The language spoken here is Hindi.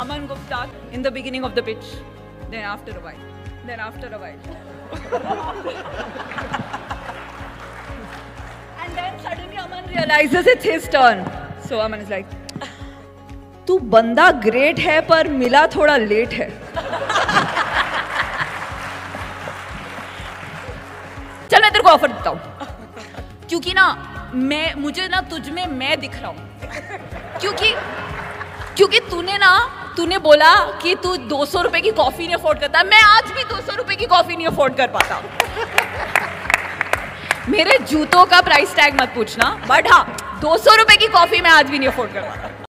Aman Gupta in the beginning of the pitch, then after a while, and then suddenly Aman realizes it's his turn. So Aman is like, "तू बंदा great है पर मिला थोड़ा late है." चल मैं तेरे को offer देता हूँ, क्योंकि ना मुझे तुझ में मैं दिख रहा हूँ, क्योंकि तूने बोला कि तू 200 रुपए की कॉफी नहीं अफोर्ड करता, मैं आज भी 200 रुपए की कॉफी नहीं अफोर्ड कर पाता। मेरे जूतों का प्राइस टैग मत पूछना, बट हाँ 200 रुपए की कॉफी मैं आज भी नहीं अफोर्ड कर पाता।